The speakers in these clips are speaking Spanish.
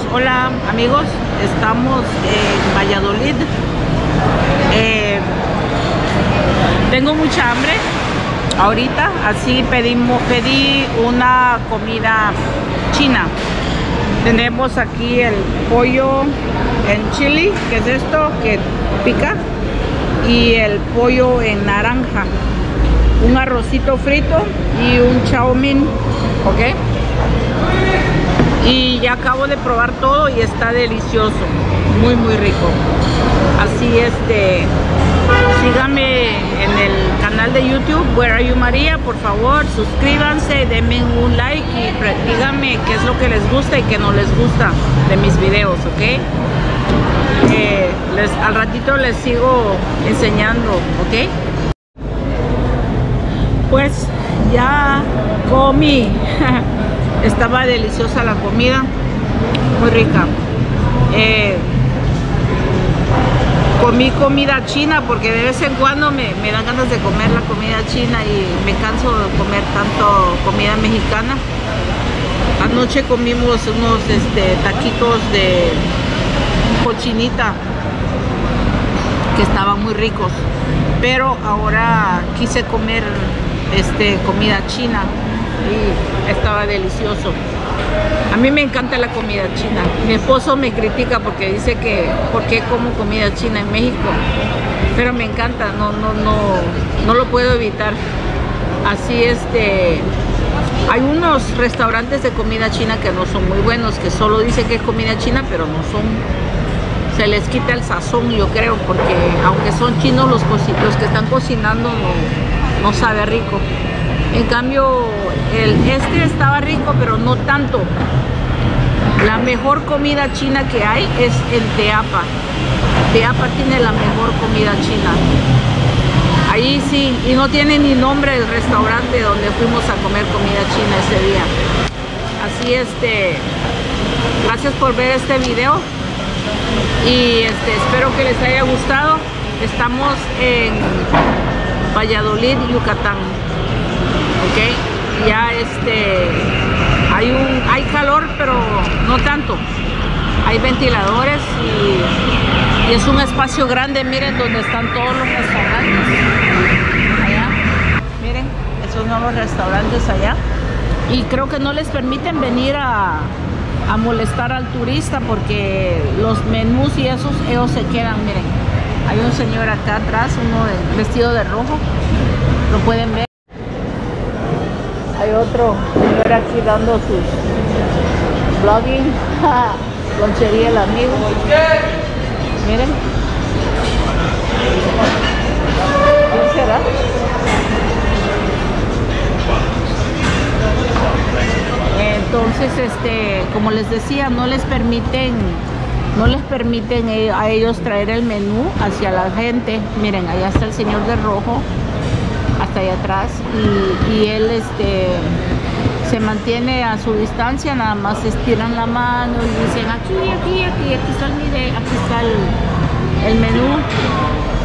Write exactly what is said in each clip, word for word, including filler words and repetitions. amigos, hola amigos, estamos en Valladolid. Eh, tengo mucha hambre ahorita, así pedimos, pedí una comida china. Tenemos aquí el pollo en chili, que es esto que pica, y el pollo en naranja, un arrocito frito y un chow mein, ¿ok? Y ya acabo de probar todo y está delicioso, muy muy rico. Así este, síganme en el canal de YouTube Where Are You María, por favor suscríbanse, denme un like y díganme qué es lo que les gusta y qué no les gusta de mis videos, ¿ok? Eh, les, al ratito les sigo enseñando, ¿ok? Pues ya comí. Estaba deliciosa la comida, muy rica. Eh, comí comida china porque de vez en cuando me, me dan ganas de comer la comida china y me canso de comer tanto comida mexicana. Anoche comimos unos este, taquitos de cochinita que estaban muy ricos, pero ahora quise comer este, comida china y estaba delicioso. A mí me encanta la comida china. Mi esposo me critica porque dice que ¿por qué como comida china en México? Pero me encanta, no, no, no, no lo puedo evitar. Así este, hay unos restaurantes de comida china que no son muy buenos, que solo dicen que es comida china, pero no son. Se les quita el sazón, yo creo, porque aunque son chinos los, los que están cocinando, no, no sabe rico. En cambio, el, este estaba rico, pero no tanto. La mejor comida china que hay es en Teapa. Teapa tiene la mejor comida china. Ahí sí, y no tiene ni nombre el restaurante donde fuimos a comer comida china ese día. Así este, gracias por ver este video. Y este, espero que les haya gustado. Estamos en Valladolid, Yucatán. Ok, ya este hay un hay calor, pero no tanto. Hay ventiladores y, y es un espacio grande. Miren donde están todos los restaurantes. Allá, miren, esos nuevos restaurantes allá. Y creo que no les permiten venir a. a molestar al turista porque los menús y esos ellos se quedan. Miren, hay un señor acá atrás, uno de, vestido de rojo, lo pueden ver. Hay otro señor aquí dando sus vlogging, lonchería el amigo. Miren, ¿quién será? Entonces, este, como les decía, no les permiten, no les permiten a ellos traer el menú hacia la gente. Miren, allá está el señor de rojo, hasta allá atrás, y, y él este, se mantiene a su distancia, nada más estiran la mano y dicen aquí, aquí, aquí, aquí está el video, aquí está el, el menú.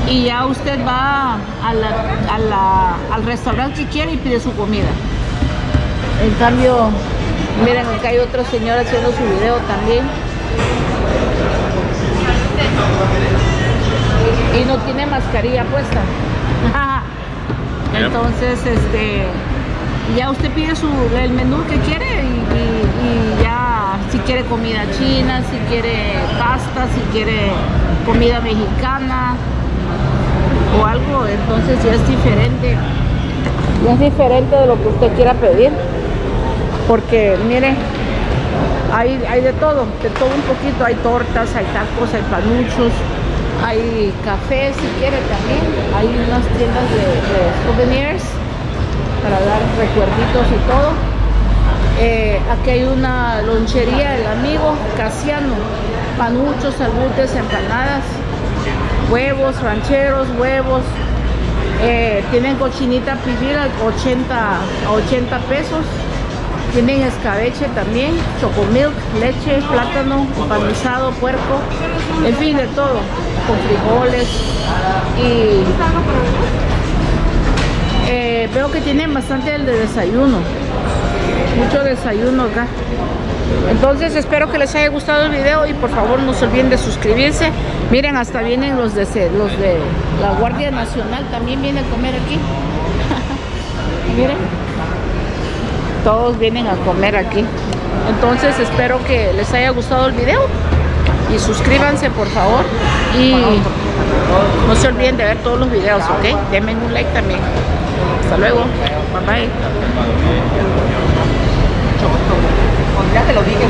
Y ya usted va a la, a la, al restaurante que quiere y pide su comida. En cambio, miren, acá hay otro señor haciendo su video también. Y no tiene mascarilla puesta. Entonces, este, ya usted pide su, el menú que quiere y, y, y ya, si quiere comida china, si quiere pasta, si quiere comida mexicana o algo, entonces ya es diferente. Ya es diferente de lo que usted quiera pedir. Porque miren, hay, hay de todo, de todo un poquito, hay tortas, hay tacos, hay panuchos, hay café si quiere también, hay unas tiendas de, de souvenirs para dar recuerditos y todo. Eh, aquí hay una lonchería, el amigo Casiano, panuchos, salbutes, empanadas, huevos, rancheros, huevos. Eh, tienen cochinita pibil ochenta, ochenta pesos. Tienen escabeche también, chocomilk, leche, plátano, empanizado, puerco, en fin, de todo, con frijoles. Y eh, veo que tienen bastante el de desayuno, mucho desayuno acá. Entonces espero que les haya gustado el video y por favor no se olviden de suscribirse. Miren, hasta vienen los de, los de la Guardia Nacional, también vienen a comer aquí. Miren, todos vienen a comer aquí. Entonces espero que les haya gustado el video y suscríbanse por favor. Y no se olviden de ver todos los videos, ¿ok? Denme un like también. Hasta luego. Bye bye. Ya te lo dije.